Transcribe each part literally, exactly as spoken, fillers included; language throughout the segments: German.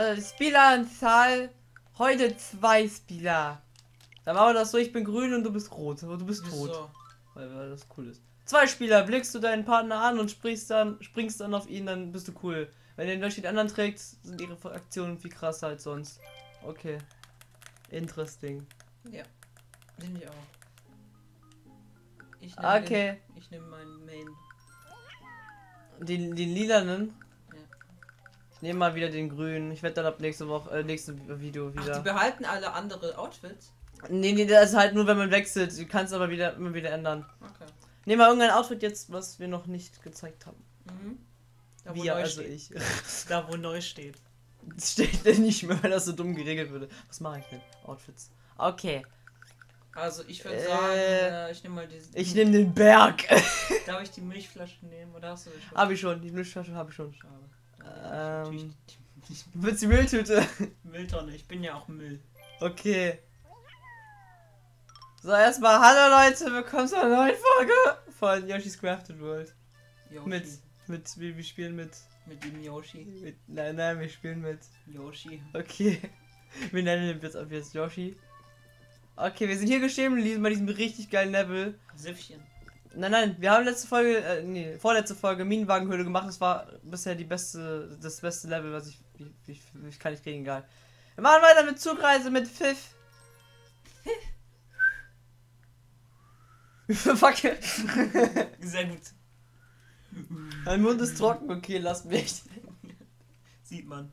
äh, Spieleranzahl heute zwei Spieler. Dann machen wir das so, ich bin grün und du bist rot. Und du bist tot. So. Weil, weil das cool ist. Zwei Spieler, blickst du deinen Partner an und sprichst dann, springst dann auf ihn, dann bist du cool. Wenn du den Unterschied anderen trägst, sind ihre Aktionen viel krasser als sonst. Okay. Interesting. Ja. Nehme ich auch. Ich nehm okay. Den, ich nehme meinen Main. Den, den lilanen? Ja. Ich nehme mal wieder den grünen. Ich werde dann ab nächste Woche, äh, nächste Video wieder. Ach, die behalten alle andere Outfits? Nee, nee, das ist halt nur, wenn man wechselt. Du kannst aber wieder, immer wieder ändern. Okay. Nehmen wir irgendein Outfit jetzt, was wir noch nicht gezeigt haben. Mhm. Da, wo wir, neu also steht. Ich. Da, wo neu steht. Das steht denn nicht mehr, weil das so dumm geregelt würde. Was mache ich denn? Outfits. Okay. Also ich würde äh, sagen, ich nehme mal diesen. Ich nehme den Berg. Darf ich die Milchflasche nehmen oder hast du das schon? Hab ich schon, die Milchflasche habe ich schon. Schade. Ähm, du willst die Mülltüte? Mülltonne, ich bin ja auch Müll. Okay. So, erstmal hallo Leute, willkommen zu einer neuen Folge von Yoshi's Crafted World. Yoshi. Mit, mit, wir, wir spielen mit. Mit dem Yoshi. Mit, nein, nein, wir spielen mit Yoshi. Okay. Wir nennen ihn jetzt ab jetzt Yoshi. Okay, wir sind hier gestanden bei diesem richtig geilen Level. Süffchen. Nein, nein, wir haben letzte Folge, äh, nee, vorletzte Folge Minenwagenhöhle gemacht. Das war bisher die beste, das beste Level, was ich, ich, ich kann nicht kriegen, egal. Wir machen weiter mit Zugreise mit Pfiff. Fuck. Sehr gut. Mein Mund ist trocken, okay, lass mich. Sieht man.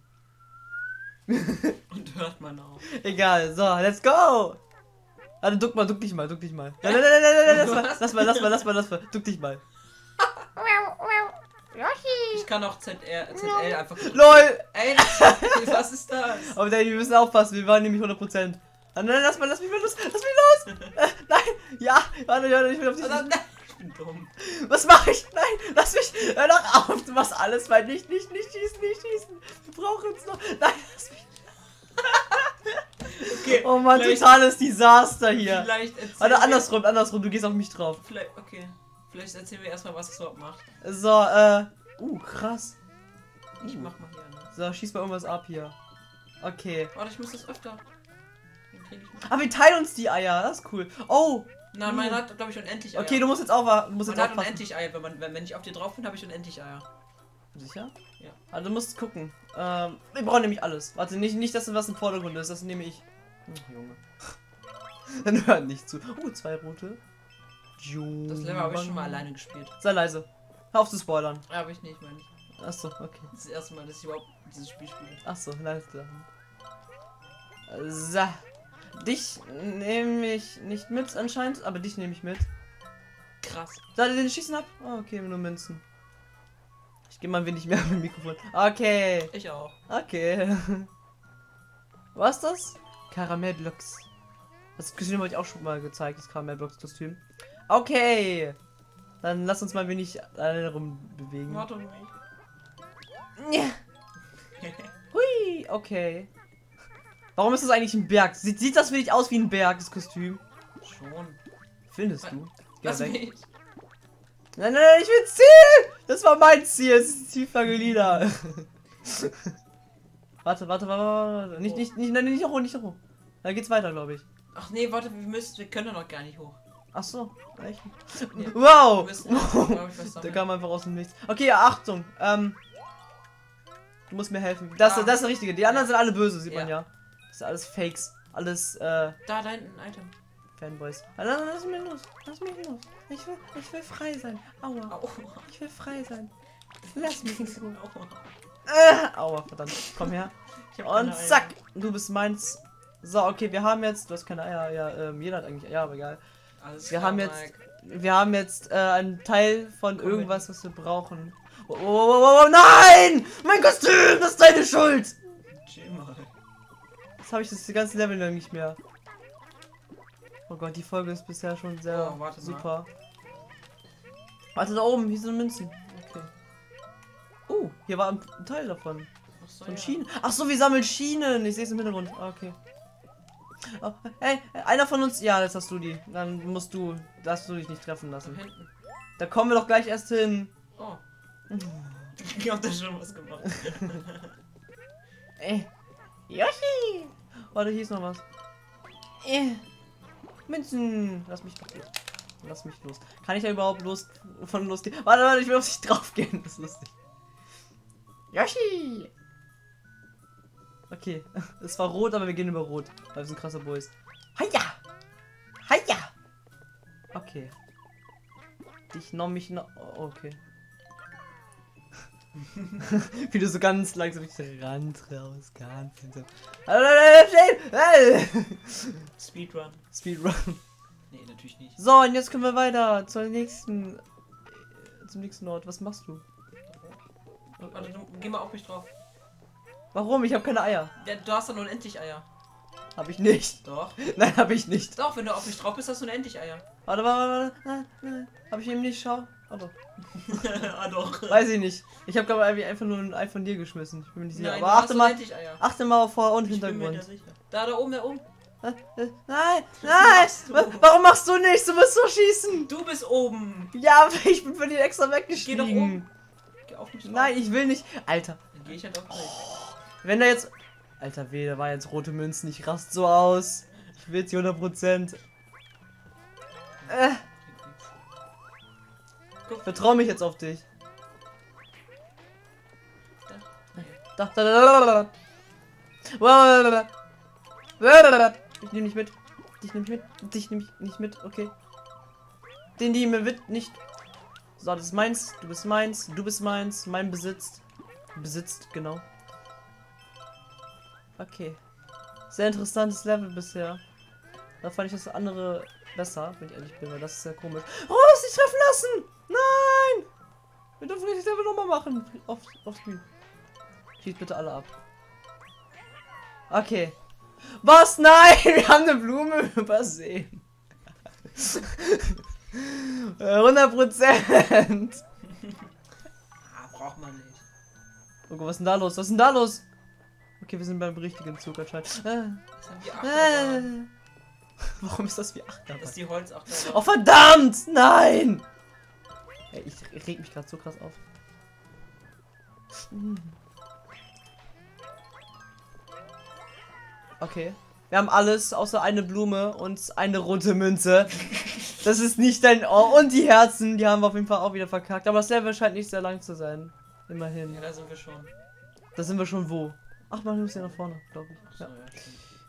Und hört man auch. Egal, so, let's go! Also duck mal, duck dich mal, duck dich mal. Nein, nein, nein, nein, nein, nein, lass, lass mal, lass mal, lass mal, lass mal, duck dich mal. Ich kann auch Z R, Z L einfach. LOL! Ey, was ist das? Aber Danny, wir müssen aufpassen, wir waren nämlich hundert Prozent. Nein, nein, lass mal, lass mich mal los, lass mich los! Äh, nein, ja, warte, warte, ich will auf dich. Nein, ich bin dumm. Was mache ich? Nein, lass mich, hör doch auf, du machst alles, weil nicht, nicht, nicht schießen, nicht schießen. Wir brauchen es noch. Nein, lass mich. Okay, oh man, totales Desaster hier. Oder andersrum, andersrum, du gehst auf mich drauf. Vielleicht, okay. Vielleicht erzählen wir erstmal, was es überhaupt macht. So, äh. Uh, krass. Ich uh. mach mal hier anders. So, schieß mal irgendwas ab hier. Okay. Warte, ich muss das öfter. Aber wir teilen uns die Eier, das ist cool. Oh! Nein, man hat, glaube ich, unendlich Eier. Okay, du musst jetzt auch du musst jetzt man hat unendlich Eier, wenn, man, wenn, wenn ich auf dir drauf bin, habe ich unendlich Eier. Sicher? Ja. Also du musst gucken. Ähm, wir brauchen nämlich alles. Warte, nicht, nicht dass was im Vordergrund ist, das nehme ich. Ach, Junge. Dann hört nicht zu. Oh, zwei rote. Juh. Das Level habe ich schon mal alleine gespielt. Sei leise. Hör auf zu spoilern. Ja, habe ich nicht, meine ich. Achso, okay. Das ist das erste Mal, dass ich überhaupt dieses Spiel spiele. Achso, leise. So. Dich nehme ich nicht mit anscheinend, aber dich nehme ich mit. Krass. Da den schießen ab? Oh, okay, nur Münzen. Ich geh mal ein wenig mehr mit dem Mikrofon. Okay. Ich auch. Okay. Was das? Karamellblocks. Das Kostüm habe ich auch schon mal gezeigt, das Karamellblocks-Kostüm. Okay. Dann lass uns mal ein wenig alle rumbewegen. Warte um mich. Ja. Hui. Okay. Warum ist das eigentlich ein Berg? Sieht, sieht das wirklich aus wie ein Berg, das Kostüm? Schon. Findest was, du? Geh was weg. Mich? Nein, nein, nein, ich will Ziel! Das war mein Ziel, es ist Zielflagge lila. Warte, warte, warte, warte. Nicht, oh. nicht, nicht, nein, nicht hoch, nicht hoch. Da geht's weiter, glaube ich. Ach nee, warte, wir müssen, wir können noch gar nicht hoch. Ach so, echt? Nee, wow! Müssen, ich, da kam einfach aus dem Nichts. Okay, Achtung, ähm. Du musst mir helfen. Das, ah. das ist der richtige. Die anderen ja. sind alle böse, sieht ja. man ja. Das ist alles Fakes. Alles, äh. Da, da hinten, ein Item. Fanboys. Lass, lass mich los. Lass mich los. Ich will, ich will frei sein. Aua. Aua. Ich will frei sein. Lass mich in Ruhe. Aua. Äh, aua, verdammt. Komm her. Und zack. Du bist meins. So, okay, wir haben jetzt. Du hast keine Eier. Ja, ähm, jeder hat eigentlich Eier, aber egal. Alles wir, klar, haben jetzt, wir haben jetzt äh, einen Teil von Komm irgendwas, was wir brauchen. Oh, oh, oh, oh, oh, nein! Mein Kostüm! Das ist deine Schuld! Chill mal. Jetzt habe ich das ganze Level noch nicht mehr. Oh Gott, die Folge ist bisher schon sehr oh, warte super. Mal. Warte, da oben, hier sind Münzen. Okay. Oh, hier war ein Teil davon. Ach so, ja. Schienen. Ach so, wir sammeln Schienen. Ich sehe es im Hintergrund. Okay. Oh, hey, einer von uns. Ja, jetzt hast du die. Dann musst du, darfst du dich nicht treffen lassen. Da kommen wir doch gleich erst hin. Oh. Ich hab da schon was gemacht. Ey, Yoshi! Oh, da hieß noch was. Äh. Münzen! Lass mich los. Lass mich los. Kann ich da überhaupt los von los gehen? Warte, warte, ich will auf dich drauf gehen. Das ist lustig. Yoshi! Okay, es war rot, aber wir gehen über rot. Weil wir sind krasse Boys. Hiya! Hiya! Okay. Dich noch mich noch. Okay. Wie du so ganz langsam richtig Rand raus, ganz langsam. Speedrun. Speedrun. Nee, natürlich nicht. So, und jetzt können wir weiter zur nächsten, zum nächsten Ort. Was machst du? Warte, du, geh mal auf mich drauf. Warum? Ich habe keine Eier. Ja, du hast dann unendlich Eier. Hab ich nicht. Doch. Nein, hab ich nicht. Doch, wenn du auf mich drauf bist, hast du unendlich Eier. Warte, warte, warte. warte. Hab ich eben nicht, schau. Ah doch. ah, doch. Weiß ich nicht. Ich habe glaube ich einfach nur ein Ei von dir geschmissen. Ich bin mir nicht sicher. Nein, aber achte mal, achte mal auf Vor- und ich Hintergrund. Bin mir da, sicher. da, da oben, da oben. Nein, nein! Machst Warum machst du nichts? Du musst so schießen! Du bist oben! Ja, aber ich bin für den extra weggestiegen. Geh doch oben. Geh auf mich drauf. Nein, ich will nicht. Alter. Dann geh ich halt auch oh, wenn da jetzt... Alter, weh, da war jetzt rote Münzen. Ich rast so aus. Ich will jetzt hier hundert Prozent. Äh. Vertrau mich jetzt auf dich. Da, da, da, da, da. Ich nehme nicht mit. Dich nehme ich mit. Dich nehme ich nicht mit. Okay. Den nehme ich nicht. So, das ist meins. Du bist meins. Du bist meins. Mein Besitz. Besitzt, genau. Okay. Sehr interessantes Level bisher. Da fand ich das andere besser, wenn ich ehrlich bin, weil das ist ja komisch. Oh, das ist nicht treffen lassen! Nein! Wir dürfen nicht das Level nochmal machen. Auf, aufs Spiel. Schießt bitte alle ab. Okay. Was? Nein! Wir haben eine Blume übersehen. hundert Prozent! Ah, braucht man nicht. Okay, was ist denn da los? Was ist denn da los? Okay, wir sind beim richtigen Zug anscheinend. Äh. Warum ist das wie Achterbahn? Das ist die Holzachterbahn. Oh verdammt! Nein! Ey, ich reg mich gerade so krass auf. Okay. Wir haben alles außer eine Blume und eine rote Münze. Das ist nicht dein Ohr. Und die Herzen, die haben wir auf jeden Fall auch wieder verkackt. Aber das Level scheint nicht sehr lang zu sein. Immerhin. Ja, da sind wir schon. Da sind wir schon wo? Ach, man muss ja nach vorne, glaube ich. Ja.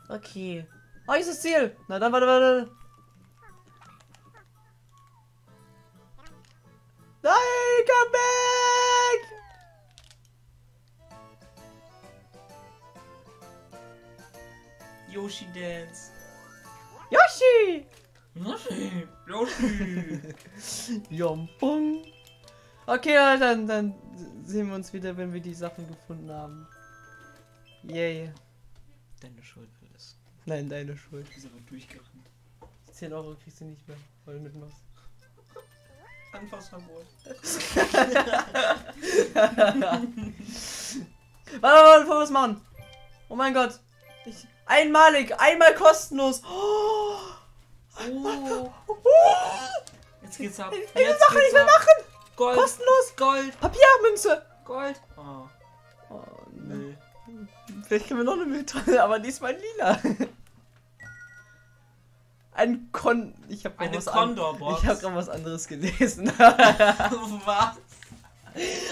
Okay. Ah, hier ist das Ziel! Na dann, warte, warte! Nein, komm weg! Yoshi Dance! Yoshi! Yoshi! Yoshi! Jompong! Okay, dann, dann sehen wir uns wieder, wenn wir die Sachen gefunden haben. Yay. Deine Schuld für das. Nein, deine Schuld. Du bist aber durchgerannt. zehn Euro kriegst du nicht mehr, weil du mitmachst. Anfassverbot. Warte, warte, bevor wir es machen. Oh mein Gott. Ich, einmalig, einmal kostenlos. Oh. Oh. Jetzt geht's ab. Ich will jetzt machen, ich will ab. machen. Gold. Kostenlos. Gold. Papiermünze. Gold. Oh, oh nee. Vielleicht können wir noch eine Mülltonne, aber diesmal lila. Ein Kon... Ich habe gerade was, an hab was anderes gelesen. Was?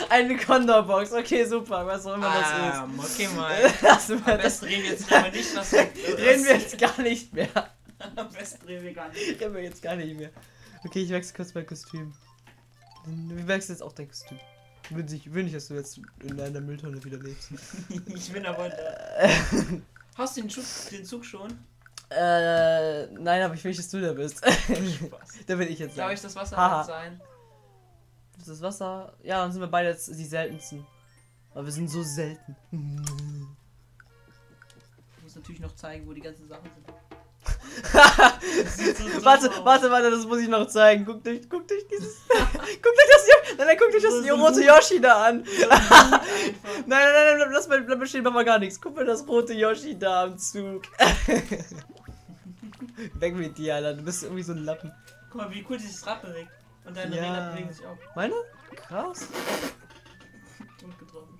Eine Condor-Box. Okay, super. Was auch immer ah, das ist. Okay, mal. Lassen wir Am das. Reden wir jetzt aber nicht, was Reden wir jetzt gar nicht mehr. Am besten reden wir gar nicht. Reden wir jetzt gar nicht mehr. Okay, ich wechsle kurz mein Kostüm. Wir wechseln jetzt auch dein Kostüm. Will ich will nicht, dass du jetzt in deiner Mülltonne wieder lebst. Ich bin aber da. Hast du den Zug, den Zug schon? Äh, nein, aber ich will nicht, dass du da bist. Spaß. Da will ich jetzt. Darf ich das Wasser ha -ha. sein? Das ist Wasser. Ja, dann sind wir beide jetzt die seltensten. Aber wir sind so selten. Ich muss natürlich noch zeigen, wo die ganzen Sachen sind. so warte, warte, warte, das muss ich noch zeigen. Guckt euch, guckt euch dieses. guckt euch das hier. Nein, nein, guckt euch das die rote Yoshi da an. nein, nein, nein, nein, lass mal, bleib bestehen, mach mal gar nichts. Guck mal das rote Yoshi da am Zug. Weg mit dir, Alter. Du bist irgendwie so ein Lappen. Guck mal, wie cool dieses Rad bewegt. Und deine ja. Räder bewegen sich auch. Meine? Krass. Tot getroffen.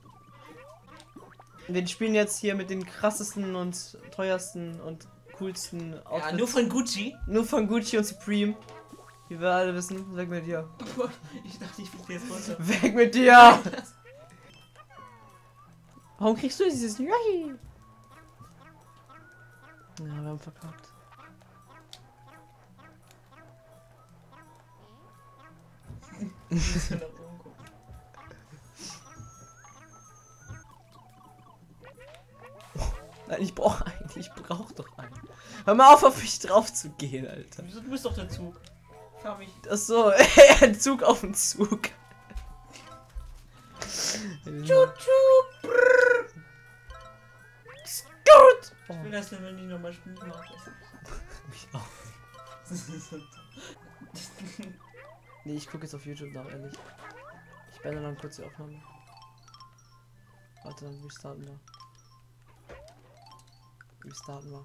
Wir spielen jetzt hier mit den krassesten und teuersten und coolsten Outfits. Ja, nur von Gucci. Nur von Gucci und Supreme. Wie wir alle wissen, weg mit dir. Ich dachte, ich fliege jetzt runter. Weg mit dir! Warum kriegst du dieses Yoshi? Ja, wir haben verkauft. Nein, ich brauche einen. Ich brauche doch einen. Hör mal auf, auf mich drauf zu gehen, Alter. Du bist doch der Zug. Fahr mich. Ach so, ein Zug auf den Zug. Tschu-tschu. Gut. Ich will das, wenn ich nochmal spielen mache. Mich auch. Das ist so toll. Nee, ich gucke jetzt auf YouTube nach, ehrlich. Ich beende dann kurz die Aufnahme. Warte, dann restarten wir. Restarten wir.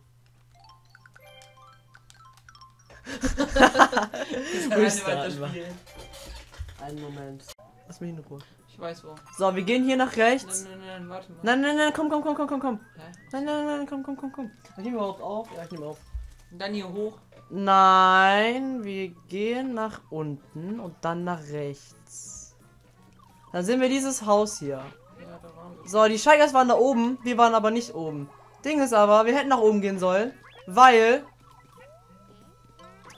Restarten wir. Einen Moment. Lass mich in Ruhe. Ich weiß wo. So, wir gehen hier nach rechts. Nein, nein, nein, warte mal. Nein, nein, nein, komm, komm, komm, komm, komm, komm. Nein, nein, nein, nein, komm, komm, komm, komm. Ich nehme überhaupt auf. Ja, ich nehme auf. Und dann hier hoch. Nein, wir gehen nach unten und dann nach rechts. Dann sehen wir dieses Haus hier. Ja, da waren wir. So, die Scheigers waren da oben, wir waren aber nicht oben. Ding ist aber, wir hätten nach oben gehen sollen, weil...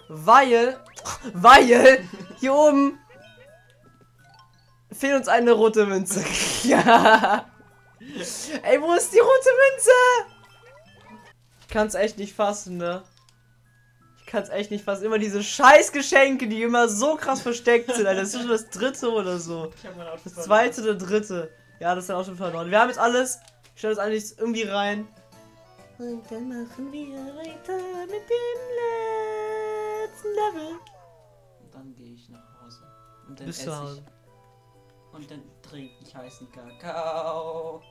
Weil... Weil... Hier oben... Fehlt uns eine rote Münze. Ja. Ey, wo ist die rote Münze? Kann's echt nicht fassen, ne? Kann's echt nicht fassen. Immer diese scheiß Geschenke, die immer so krass versteckt sind. Alter. Das ist schon das dritte oder so. Ich hab mein Auto das zweite verloren. Oder dritte. Ja, das ist dann auch schon verloren. Wir haben jetzt alles. Ich stelle das alles irgendwie rein. Und dann machen wir weiter mit dem letzten Level. Und dann gehe ich nach Hause. Und dann esse ich. Und dann trinke ich heißen Kakao.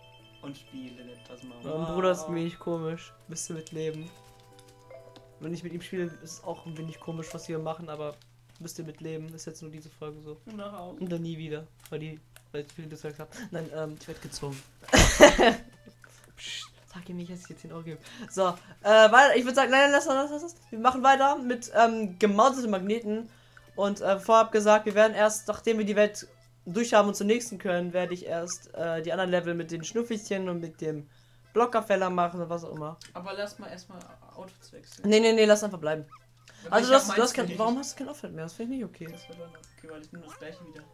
Und spiele etwas mal. Mein Bruder ist mich komisch. Bist du mitleben? Wenn ich mit ihm spiele, ist es auch ein wenig komisch, was wir machen, aber müsst ihr mitleben. Ist jetzt nur diese Folge so. No. Und dann nie wieder. Weil die, weil ich viel das geklappt. Nein, ähm, ich werde gezwungen. Psst, sag ihm nicht, dass ich jetzt zehn Euro gebe. So, äh, weil ich würde sagen, nein, lass das, lass das. Wir machen weiter mit ähm, gemauteten Magneten. Und äh, vorab gesagt, wir werden erst, nachdem wir die Welt durchhaben und zur nächsten können, werde ich erst äh, die anderen Level mit den Schnuffichen und mit dem Blockerfäller machen oder was auch immer. Aber lass mal erstmal Outfits wechseln. Nee, nee, nee, lass einfach bleiben. Wenn also, das, das kann, warum hast du kein Outfit mehr? Das finde ich nicht okay. Das war dann okay, weil ich nehme das gleiche wieder.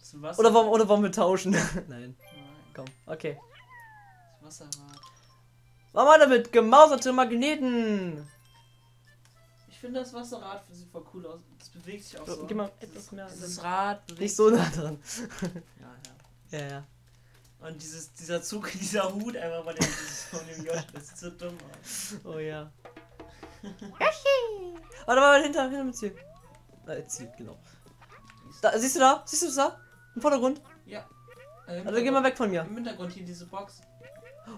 Das Wasser. Oder wollen, oder wollen wir tauschen? Nein. Nein. Komm, okay. Das Wasser war. Mach mal damit, gemauserte Magneten! Ich finde das Wasserrad sieht voll cool aus. Das bewegt sich auch so. Geh mal etwas mehr. Das Rad bewegt sich. Nicht so nah dran. Ja, ja. Ja, ja. Und dieses, dieser Zug, dieser Hut einfach weil der von dem Yoshi, das ist so dumm, Mann. Oh ja. Yoshi! Warte mal, hinter, hinter mit Ziel. Äh, Ziel, genau. Da, siehst du da? Siehst du das da? Im Vordergrund? Ja. Äh, also geh mal weg von mir. Im Hintergrund hier diese Box.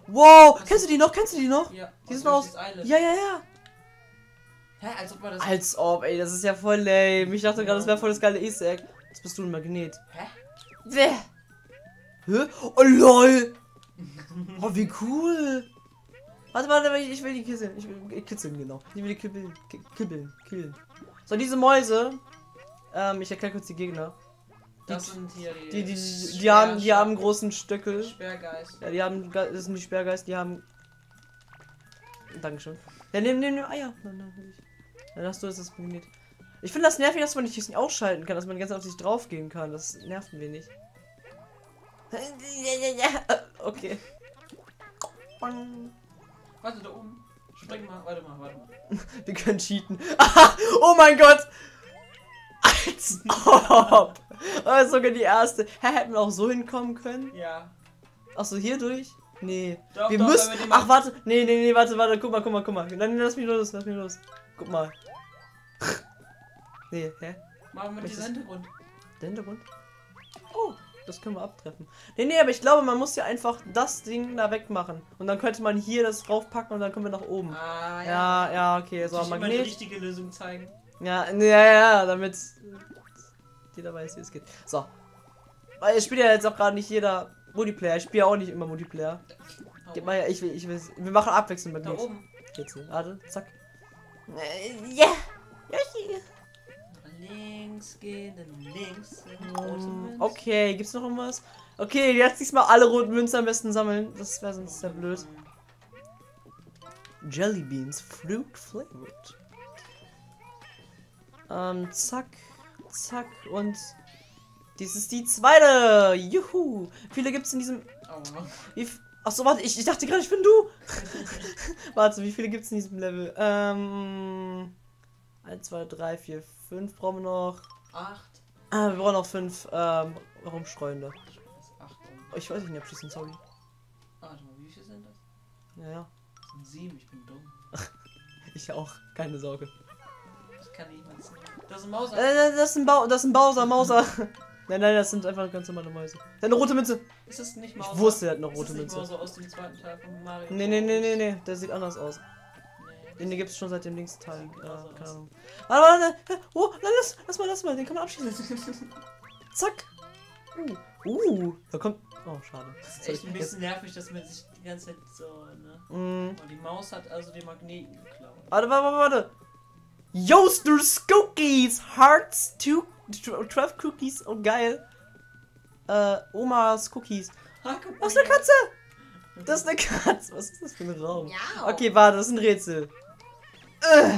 Wow! Kennst du die noch? Kennst du die noch? Ja. Die ist noch aus... Ja, ja, ja. Hä, als ob man das... Als ob, ey, das ist ja voll lame. Ich dachte gerade, das wäre voll das geile Easter Egg. Jetzt bist du ein Magnet. Hä? Bäh. Hä? Oh lol! Oh wie cool! Warte, warte, ich, ich will die kitzeln. Ich will kitzeln, genau. Ich will die kibbeln. Kibbeln. Killen. So, diese Mäuse. Ähm, ich erkläre kurz die Gegner. Die, das sind hier die. Die, die, die, die haben, die haben großen Stöckel. Sperrgeist. Ja, die haben. Das sind die Sperrgeist, die haben. Dankeschön. Ja, nimm, nimm, nimm Eier. Nein, nein, nicht. Dann hast du das Magnet. Ich finde das nervig, dass man nicht ausschalten kann, dass man ganz auf sich drauf gehen kann. Das nervt ein wenig. Okay. Warte, da oben. Spring mal, warte mal, warte mal. Wir können cheaten. Oh mein Gott! Als ob! Das ist sogar die erste. Hä, hätten wir auch so hinkommen können? Ja. Achso, hier durch? Nee. Doch, wir doch, müssen. Wir Ach, warte. Nee, nee, nee, warte, warte. Guck mal, guck mal, guck mal. Nein, lass mich los, lass mich los. Guck mal. Nee, hä? Machen wir diesen Hintergrund. Der Hintergrund? Oh. Das können wir abtreffen. Nee, nee, aber ich glaube, man muss ja einfach das Ding da wegmachen. Und dann könnte man hier das draufpacken und dann kommen wir nach oben. Ah, ja. Ja, ja, okay. So, Magnet. Ich will die richtige Lösung zeigen. Ja, ja, ja, damit jeder weiß, wie es geht. So. Weil es spielt ja jetzt auch gerade nicht jeder Multiplayer. Ich spiele ja auch nicht immer Multiplayer. Gib mal her, ich will, ich will. Wir machen abwechselnd mit mir. Jetzt, warte, zack. Ja! Yoshi! Links gehen, dann links. Okay, gibt's noch irgendwas? Okay, jetzt diesmal alle roten Münzen am besten sammeln. Das wäre sonst sehr blöd. Jelly Beans, Fruit Flavored. Ähm, zack, zack und. Dies ist die zweite! Juhu! Viele gibt's in diesem. Achso, warte, ich, ich dachte gerade, ich bin du! Warte, wie viele gibt's in diesem Level? Ähm. eins, zwei, drei, vier, fünf brauchen wir noch. acht. Ah, wir brauchen noch fünf ähm, Rumstreuende. Oh, ich weiß nicht, abschließend, sorry. Warte mal, wie viele sind das? Ja, ja. Das sind sieben, ich bin dumm. Ich auch, keine Sorge. Das kann niemand sehen. Das ist ein Mauser. Äh, das ist ein, ba das ist ein Bowser, Mauser. Nein, nein, das sind einfach ganz normale Mäuse. Eine rote Münze! Ist das nicht Mauser? Ich wusste, er hat eine rote Münze. Mauser aus dem zweiten Teil von Mario. Nee, nee, nee, nee, nee, der sieht anders aus. Nee, den, den gibt's schon seit dem nächsten Teil. Äh, keine Ahnung. Warte, warte, warte. Oh, nein, lass, lass mal, lass mal, den kann man abschießen. Zack! Uh, uh, da kommt. Oh, schade. Das ist echt ein bisschen nervig, dass man sich die ganze Zeit so, ne? Mm. Und die Maus hat also den Magneten geklaut. Warte, warte, warte! Yoasters Cookies! Hearts to zwölf Cookies, oh geil. Äh, Omas Cookies. Was ist eine Katze? Das ist eine Katze. Was ist das für ein Raum? Okay, warte, das ist ein Rätsel. Äh.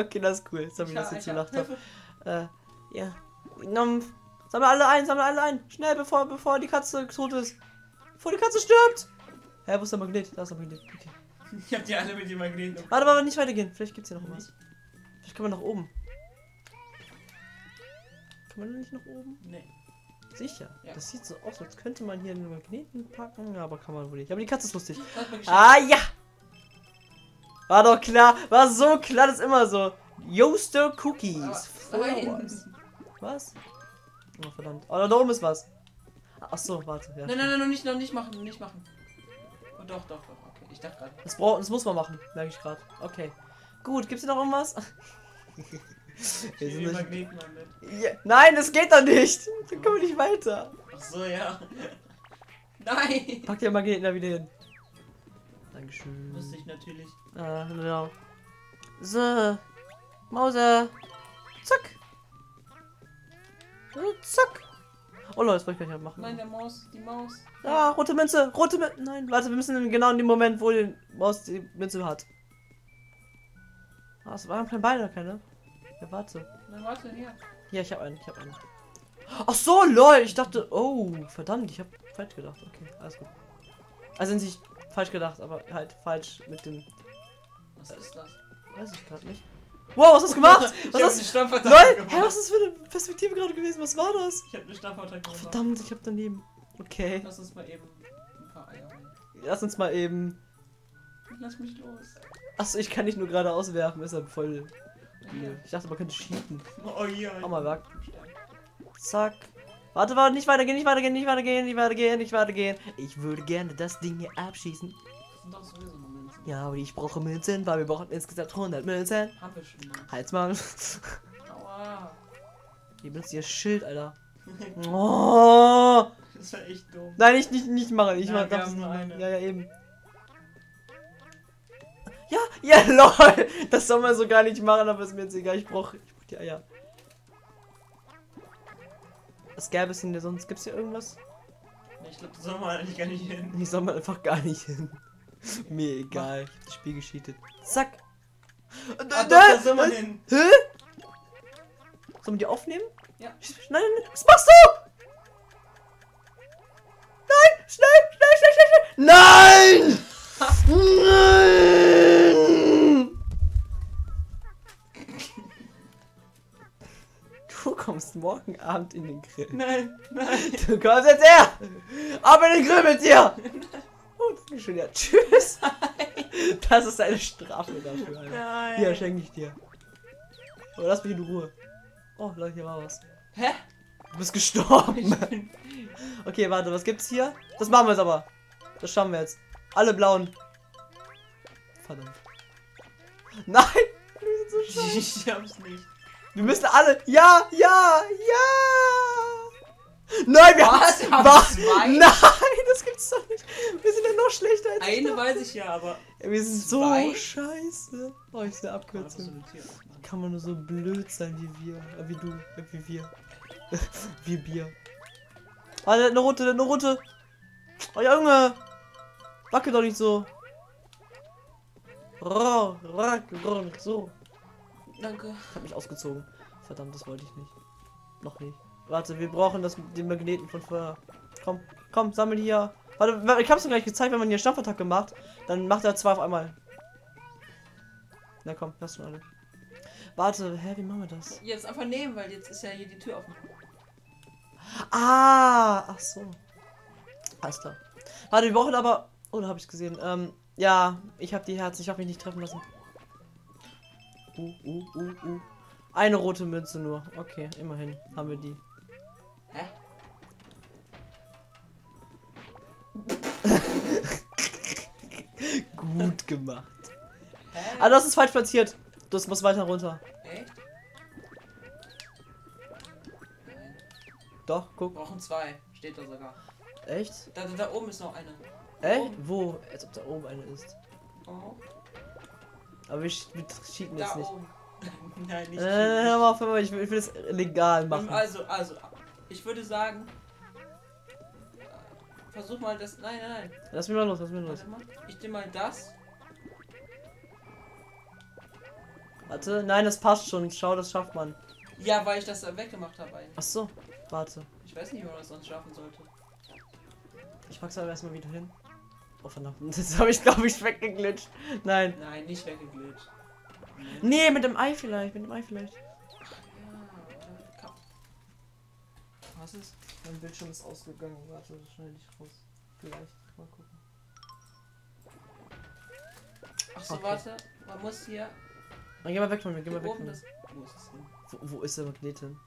Okay, das ist cool. Jetzt haben wir das jetzt gelacht. Äh, ja. Sammle alle ein, sammle alle ein. Schnell, bevor, bevor die Katze tot ist. Bevor die Katze stirbt. Hä, hey, wo ist der Magnet? Da ist der Magnet. Okay. Ich hab die alle mit dem Magnet. Warte mal, nicht weitergehen. Vielleicht gibt's hier noch was. Vielleicht kann man nach oben. Kann man nicht nach oben? Nee. Sicher. Ja. Das sieht so aus, als könnte man hier einen Magneten packen, aber kann man wohl nicht. Aber die Katze ist lustig. Ah ja! War doch klar, war so klar, das ist immer so. Yoaster Cookies. Was? Oh verdammt. Oh, da oben ist was. Achso, warte. Ja. Nein, nein, nein, noch nicht, noch nicht machen, nicht machen. Oh, doch, doch, doch. Okay, ich dachte gerade. Das, das muss man machen, merke ich gerade. Okay. Gut, gibt's hier noch irgendwas? Wir sind nicht... ja. Nein, das geht doch nicht! Dann kommen wir nicht weiter! Ach so, ja. Nein! Pack den Magneten da wieder hin. Dankeschön. Wusste ich natürlich. Ah, genau. So. Mauser. Zack. Zack. Oh Leute, das wollte ich gleich machen. Nein, der Maus, die Maus. Ah, rote Münze, rote Münze. Nein, warte, wir müssen genau in dem Moment, wo die Maus die Münze hat. Ah, es waren beide keine. Ja, warte. Na, warte, hier. Ja, ich hab einen, ich hab einen. Ach so, Leute, ich dachte, oh, verdammt, ich hab falsch gedacht. Okay, alles gut. Also nicht falsch gedacht, aber halt falsch mit dem... Was ist das? Weiß ich gerade nicht. Wow, was hast du gemacht? Was hast du gemacht? Leute, hä, was ist für eine Perspektive gerade gewesen? Was war das? Ich hab eine Stampfattacke gemacht. Verdammt, ich hab daneben. Okay. Lass uns mal eben ein paar Eier holen. Lass uns mal eben... Lass mich los. Achso, ich kann nicht nur geradeaus werfen, ist halt voll. Ja. Ich dachte, man könnte schießen. Oh ja. Auch mal weg. Zack. Warte, warte, nicht weitergehen, nicht weitergehen, nicht weitergehen, nicht weitergehen, nicht weitergehen. Ich würde gerne das Ding hier abschießen. Das sind doch sowieso noch Münzen. Ja, aber ich brauche Münzen, weil wir brauchen insgesamt hundert Münzen. Haben wir schon mal. Halt's mal. Aua. Hier benutzt ihr Schild, Alter. Oh. Das war echt dumm. Nein, ich nicht, nicht machen. Ich mache das nur eine. Ja, ja, eben. Ja, ja, lol. Das soll man so gar nicht machen, aber ist mir jetzt egal. Ich brauche ich brauch die Eier. Was gäbe es denn hier sonst? Gibt es hier irgendwas? Ich glaube, das soll man eigentlich gar nicht hin. Ich soll man einfach gar nicht hin. Mir egal. Ich hab das Spiel gescheatet. Zack. Ah, da, doch, da soll man hin. Hä? Sollen wir die aufnehmen? Ja. Nein, nein, was machst du? Nein, schnell, schnell, schnell, schnell, schnell. Nein! Nein! Du kommst morgen Abend in den Grill. Nein, nein. Du kommst jetzt her! Ab in den Grill mit dir! Oh, danke schön, ja. Tschüss! Nein. Das ist eine Strafe dafür, Alter. Nein. Hier, schenke ich dir. Aber lass mich in Ruhe. Oh, Leute, hier war was. Hä? Du bist gestorben. Bin... Okay, warte, was gibt's hier? Das machen wir jetzt aber. Das schaffen wir jetzt. Alle blauen. Verdammt. Nein! Wir sind so scheiße. Ich hab's nicht. Wir müssen alle. Ja! Ja! Ja! Nein, wir was? Haben was? Zwei? Nein, das gibt's doch nicht. Wir sind ja noch schlechter als eine ich weiß ich ja, aber wir sind zwei? So scheiße. Oh, ich sehe Abkürzung. Kann man nur so blöd sein wie wir, äh, wie du, äh, wie wir. Wie Bier. Ah, oh, der hat eine rote, der hat eine rote. Oh Junge! Wackel doch nicht so. Roh, rack, roh, so. Danke. Ich hab mich ausgezogen. Verdammt, das wollte ich nicht. Noch nicht. Warte, wir brauchen das, den Magneten von vorher. Komm, komm, sammel hier. Warte, ich hab's dir gleich gezeigt, wenn man hier Stampfattacke macht, dann macht er zwei auf einmal. Na komm, lass schon alle. Warte, hä, wie machen wir das? Jetzt einfach nehmen, weil jetzt ist ja hier die Tür offen. Ah, ach so. Alles klar. Warte, wir brauchen aber... Oh, da hab ich's gesehen. Ähm, ja, ich hab die Herzen, ich hab mich nicht treffen lassen. Uh, uh, uh, uh. Eine rote Münze nur. Okay, immerhin haben wir die. Hä? Gut gemacht. Hä? Ah, das ist falsch platziert. Das muss weiter runter. Echt? Nein. Doch, guck. Wir brauchen zwei. Steht da sogar. Echt? Da, da, da oben ist noch eine. Echt? Wo? Als ob da oben eine ist. Oh. Aber wir, sch wir schieben jetzt da nicht. Oben. Nein, nicht. Äh, hör mal auf, hör mal, ich will, ich will das legal machen. Also, also, ich würde sagen, versuch mal das. Nein, nein, nein. Lass mich mal los, lass mich mal los. Mal. Ich nehme mal das. Warte, nein, das passt schon. Schau, das schafft man. Ja, weil ich das weggemacht habe. Eigentlich. Ach so, warte. Ich weiß nicht, wie man das sonst schaffen sollte. Ich pack's aber erstmal wieder hin. Oh, verdammt. Das habe ich, glaube ich, weggeglitscht. Nein. Nein, nicht weggeglitscht. Nee, mit dem Ei vielleicht, mit dem Ei vielleicht. Ja, komm. Was ist? Mein Bildschirm ist ausgegangen. Warte, das schneide ich raus. Vielleicht. Mal gucken. Achso, okay. Warte. Man muss hier... Dann geh mal weg von mir, geh mal weg von mir. Das... Wo ist es hin? Wo, wo ist der Magnet hin?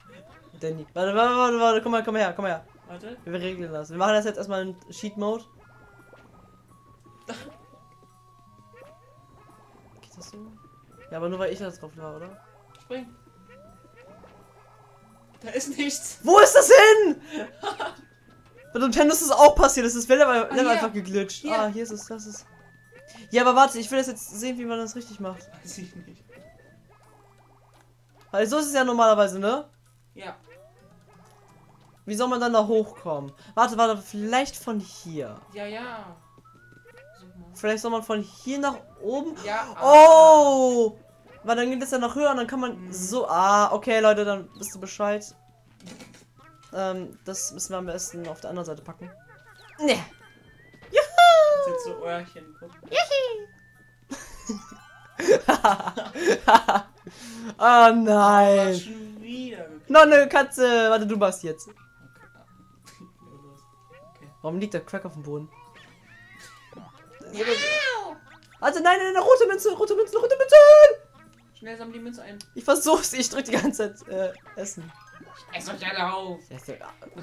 Danny. Warte, warte, warte, warte. Komm mal, komm her, komm her. Warte. Wir regeln das. Wir machen das jetzt erstmal in Sheet-Mode. Geht das so? Ja, aber nur weil ich da drauf war, oder? Spring! Da ist nichts! Wo ist das hin? Mit Nintendo ist es auch passiert, das ist Level, ah, Level einfach geglitscht. Hier. Ah, hier ist es, das ist. Ja, aber warte, ich will das jetzt sehen, wie man das richtig macht. Weiß ich nicht. Weil so ist es ja normalerweise, ne? Ja. Wie soll man dann da hochkommen? Warte, warte, vielleicht von hier. Ja, ja. Vielleicht soll man von hier nach oben. Ja, oh! Weil dann geht es ja noch höher und dann kann man mhm. so. Ah, okay, Leute, dann wisst ihr Bescheid. Ähm, das müssen wir am besten auf der anderen Seite packen. Ne! Juhu! Das sind so Ohrchen. Juhu! Oh nein! Oh, schon wieder. Noch eine Katze! Warte, du machst jetzt. Okay. Warum liegt der Crack auf dem Boden? Also nein, nein, eine rote Münze, rote Münze, rote Münze! Schnell sammle die Münze ein. Ich versuch's, ich drück die ganze Zeit äh, Essen. Ich esse euch alle auf.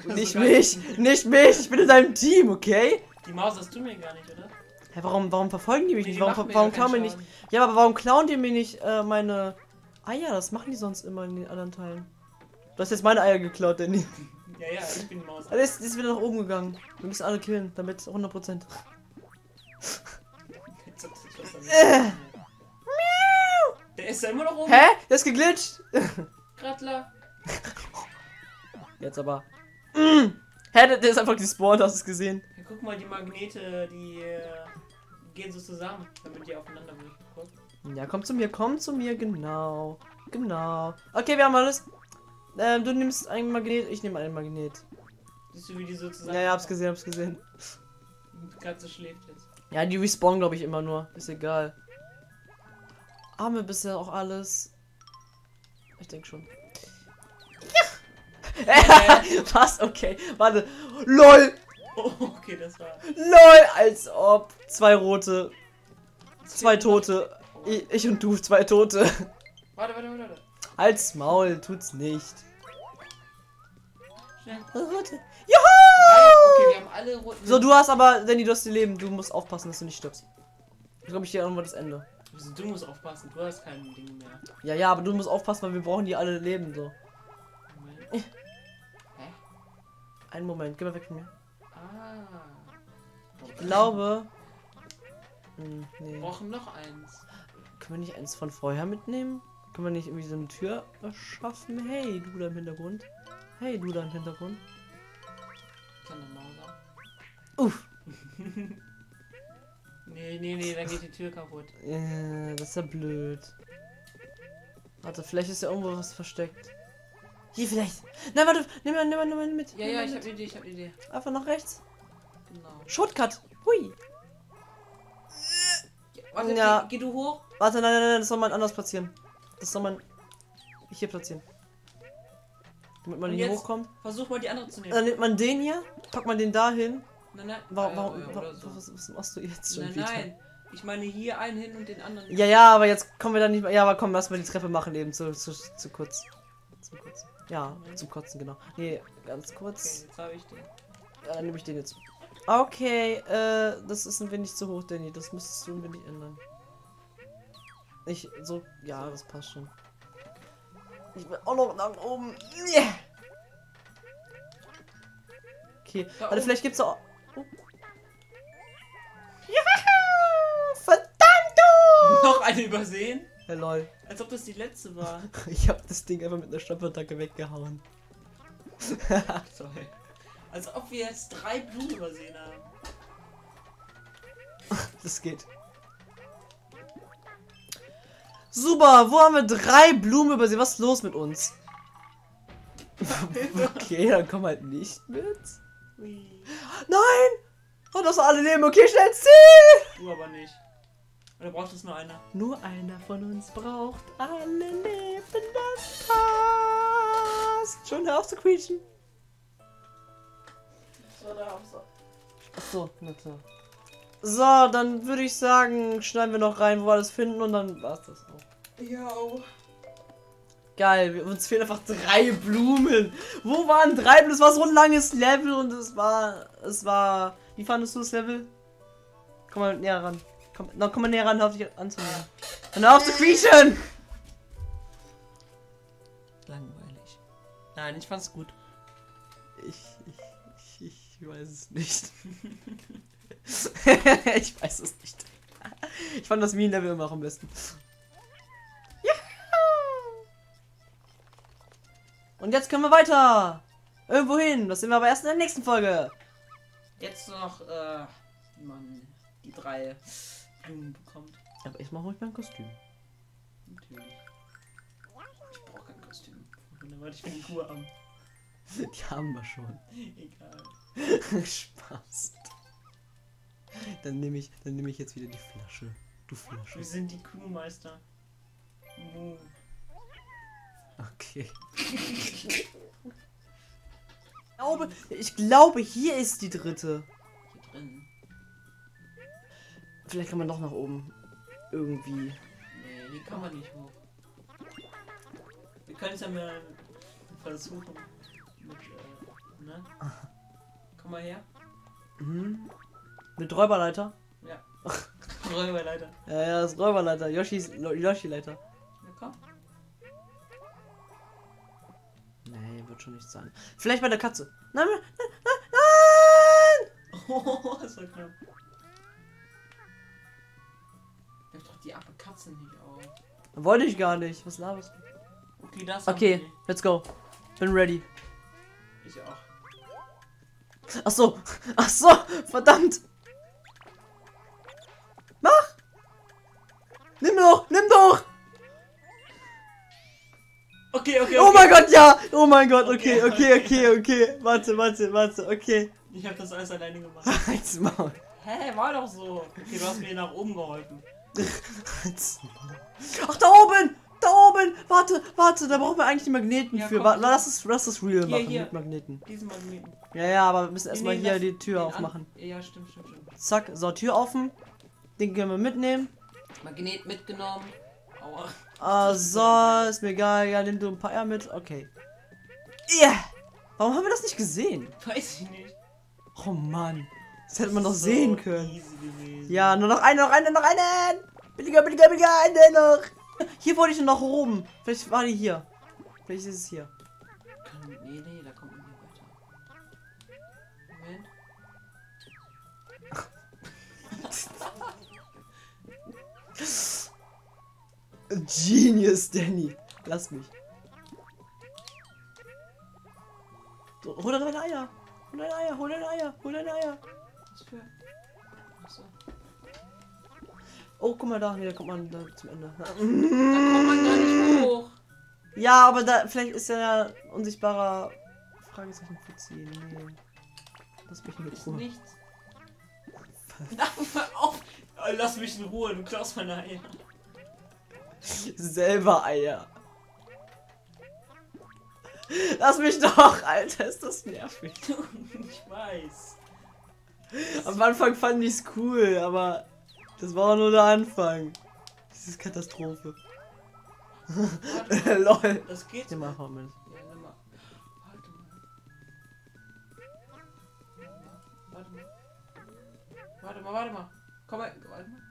Nicht mich, nicht mich, ich bin in deinem Team, okay? Die Maus hast du mir gar nicht, oder? Hä, warum, warum verfolgen die mich nee, nicht? Die warum warum klauen die nicht? Ja, aber warum klauen die mir nicht äh, meine Eier? Das machen die sonst immer in den anderen Teilen. Du hast jetzt meine Eier geklaut, Danny. Ja, ja, ich bin die Maus. Die ist, ist wieder nach oben gegangen. Wir müssen alle killen, damit hundert Prozent. Äh. Der ist ja immer noch oben. Hä? Der ist geglitscht. Krattler. Jetzt aber. Mm. Hä? Der, der ist einfach gespawnt, hast du es gesehen? Ja, guck mal, die Magnete, die gehen so zusammen, damit die aufeinander wirken. Ja, komm zu mir, komm zu mir, genau. Genau. Okay, wir haben alles. Ähm, du nimmst einen Magnet, ich nehme einen Magnet. Siehst du, wie die so zusammen? Ja, ja, hab's gesehen, hab's gesehen. Die Katze schläft jetzt. Ja, die respawnen, glaube ich, immer nur. Ist egal. Arme bisher auch alles. Ich denke schon. Ja. Äh. Was? Okay. Warte. LOL! Oh, okay, das war... LOL! Als ob. Zwei Rote. Zwei Tote. Ich, ich und du, zwei Tote. Warte, warte, warte, warte. Halt's Maul, tut's nicht. Schnell. Rote. Juhu! Okay, wir haben alle roten. So, du hast aber, Danny, du hast die Leben. Du musst aufpassen, dass du nicht stirbst. Ich glaube, ich hier irgendwo das Ende. Also, du musst aufpassen, du hast kein Ding mehr. Ja, ja, aber du musst aufpassen, weil wir brauchen die alle Leben so. Moment. Hä? Einen Moment, geh mal weg von mir. Ah. Okay. Ich glaube... Hm, nee. Wir brauchen noch eins. Können wir nicht eins von vorher mitnehmen? Können wir nicht irgendwie so eine Tür erschaffen? Hey, du da im Hintergrund. Hey, du da im Hintergrund. Keine Mauer. Uff. Nee, nee, nee, dann geht die Tür kaputt. Äh, das ist ja blöd. Warte, vielleicht ist ja irgendwo was versteckt. Hier vielleicht. Nein, warte, nimm mal, nimm mal, nimm mal mit. Ja, nimm ja, mal ich mit. hab die Idee, ich hab die Idee. Einfach nach rechts. Genau. Shortcut. Hui. Ja, warte, ja. Geh, geh du hoch. Warte, nein, nein, nein, das soll man anders platzieren. Das soll man hier platzieren. Damit man und hier hochkommt. Versuch mal die andere zu nehmen. Dann nimmt man den hier, packt man den da hin. Nein, nein. Warum, warum, ja, warum so. was, was machst du jetzt schon? Nein, wieder? nein. Ich meine hier einen hin und den anderen. Ja, ja, aber jetzt kommen wir dann nicht mehr. Ja, aber komm, lass mal die Treppe machen eben zu, zu, zu kurz. Zum Kotzen. Ja, mhm. zum Kotzen, genau. Nee, ganz kurz. Okay, jetzt habe ich den. Ja, dann nehme ich den jetzt. Okay, äh, das ist ein wenig zu hoch, Danny. Das müsstest du ein wenig ändern. Ich, so, ja, das passt schon. Ich will auch noch nach oben. Yeah. Okay, da warte, oben. vielleicht gibt's auch... Oh. Juhu! Verdammt! Noch eine übersehen? Ja, lol. Als ob das die letzte war. Ich hab das Ding einfach mit einer Stolpertacke weggehauen. Sorry. Als ob wir jetzt drei Blumen übersehen haben. Das geht. Super, wo haben wir drei Blumen übersehen? Was ist los mit uns? Okay, dann komm halt nicht mit. Nein! Und das alle leben, okay, schnell ziehen! Du aber nicht. Oder braucht es nur einer? Nur einer von uns braucht alle Leben, das passt! Schon hör auf zu quietschen! So, da auch so. Achso, na klar. So, dann würde ich sagen, schneiden wir noch rein, wo wir alles finden und dann war's das auch. Jo. Geil, wir, uns fehlen einfach drei Blumen. Wo waren drei Blumen? Es war so ein langes Level und es war... Es war... Wie fandest du das Level? Komm mal näher ran. Komm, na, komm mal näher ran, hör auf dich anzunehmen. Dann hör auf zu quietschen! Langweilig. Nein, ich fand's gut. Ich... Ich... Ich, ich weiß es nicht. Ich weiß es nicht. Ich fand das Minen-Level immer auch am besten. Und jetzt können wir weiter! Irgendwo hin! Das sehen wir aber erst in der nächsten Folge! Jetzt noch, äh, wie man die drei Blumen bekommt. Aber erstmal hol ich mein Kostüm. Natürlich. Ich brauche kein Kostüm. Dann wollte ich mir die Kuh haben. Die haben wir schon. Egal. Spaß. Dann nehme ich, dann nehme ich jetzt wieder die Flasche. Du Flasche. Wir sind die Kuhmeister. Mu. Okay. Ich glaube, ich glaube, hier ist die dritte. Hier drin. Vielleicht kann man doch nach oben. Irgendwie. Nee, die kann man nicht hoch. Wir können es ja mal versuchen. Mit, äh, ne? Komm mal her. Mhm. Mit Räuberleiter? Ja. Räuberleiter. Ja, ja, das ist Räuberleiter. Yoshi's Yoshi-Leiter. Na komm. Nee, wird schon nichts sein. Vielleicht bei der Katze. Nein, nein, nein, nein! Oh, das war knapp. Nimm doch die arme Katze nicht auf. Wollte ich gar nicht. Was laberst du? Okay, das Okay, okay. let's go. Bin ready. Ich auch. Ach so. Ach so, verdammt. Mach! Nimm doch, nimm doch! Okay, okay, okay. Oh mein Gott, ja! Oh mein Gott, okay, okay, okay, okay, okay. Warte, warte, warte, okay. Ich hab das alles alleine gemacht. Halt's Maul. Hä, war doch so. Okay, du hast mir nach oben geholfen. Halt's Maul. Ach, da oben! Da oben! Warte, warte, da brauchen wir eigentlich die Magneten ja, für. Warte, lass es, lass es real hier, machen hier. mit Magneten. Diesen Magneten. Ja, ja, aber wir müssen erstmal nee, nee, hier die Tür aufmachen. An. Ja, stimmt, stimmt, stimmt. Zack, so, Tür offen. Den können wir mitnehmen. Magnet mitgenommen. Aua. Ah, so, ist mir egal, ja, nimm du ein paar Eier mit, okay. Yeah! Warum haben wir das nicht gesehen? Weiß ich nicht. Oh Mann, das hätte man doch sehen können. Ja, nur noch einen, noch einen, noch einen! Billiger, billiger, billiger, einen noch! Hier wollte ich nur noch oben. Vielleicht war die hier. Vielleicht ist es hier. Nee, nee, da kommt man hier weiter. Genius, Danny. Lass mich. So, hol deine Eier. Hol deine Eier, hol deine Eier, hol deine Eier. Was für... Achso. Oh, guck mal da. Nee, da kommt man da zum Ende. Da kommt man gar nicht hoch. Ja, aber da vielleicht ist ja ein unsichtbarer Fragezeichen für ziehen. Nee. Lass mich in Ruhe. Nichts. Auf. Lass mich in Ruhe, du klaust meine Eier. Selber Eier. Lass mich doch, Alter, ist das nervig. Ich weiß. Am Anfang fand ich's cool, aber das war nur der Anfang. Das ist Katastrophe. Lol. Das geht immer. Ja, nimm mal. Warte mal. Warte mal. Warte mal, warte mal. Komm mal, warte mal.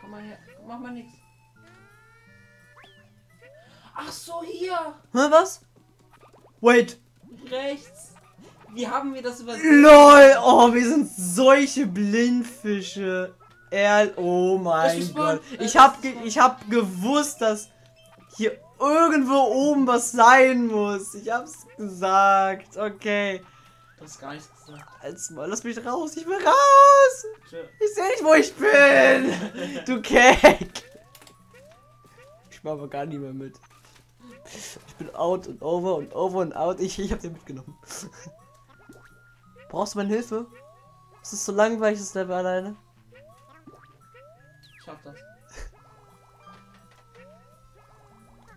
Komm mal her. Mach mal nichts. Ach so, hier. Hä, was? Wait. Rechts. Wie haben wir das übersehen? LOL. Oh, wir sind solche Blindfische. Erl, oh mein Gott. Ich hab, ich hab gewusst, dass hier irgendwo oben was sein muss. Ich hab's gesagt. Okay. Du hast gar nichts gesagt. Also, lass mich raus. Ich will raus. Chill. Ich seh nicht, wo ich bin. Du Keck. Ich mach aber gar nicht mehr mit. Ich bin out und over und over und out. Ich, ich hab den mitgenommen. Brauchst du meine Hilfe? Es ist so langweilig, das Level alleine. Ich schaff das.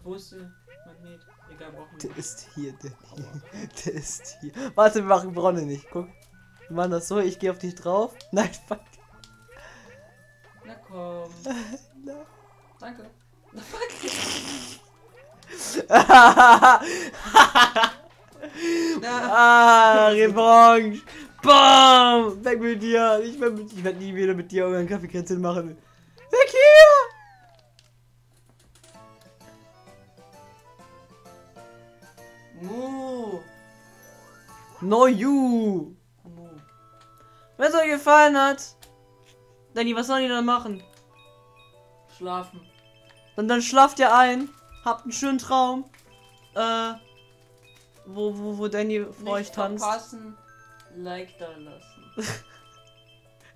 Wo ist der Magnet? Egal, brauchen wir. Der ist hier, der hier. Der ist hier. Warte, wir machen Bronne nicht. Guck. Wir machen das so, ich gehe auf dich drauf. Nein, fuck. Na komm. Na. Danke. Na fuck. Ah, Revanche! Bam! Weg mit dir! Ich werde werd nie wieder mit dir irgendein Kaffeekränzchen machen. Weg hier! No! No you! No. Wenn es euch gefallen hat, Danny, was sollen die dann machen? Schlafen. Und dann schlaft ihr ein. Habt einen schönen Traum, äh, wo, wo, wo Danny vor euch tanzt. Nicht verpassen, Like da lassen.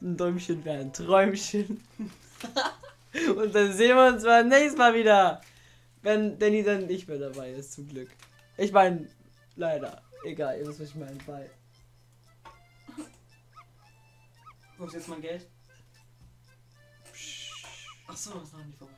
Ein Däumchen wäre ein Träumchen. Und dann sehen wir uns beim nächsten Mal wieder. Wenn Danny dann nicht mehr dabei ist, zum Glück. Ich meine, leider. Egal, ihr wisst, was ich meine. Bye. Wo ist jetzt mein Geld? Achso, ist noch nicht vorbei.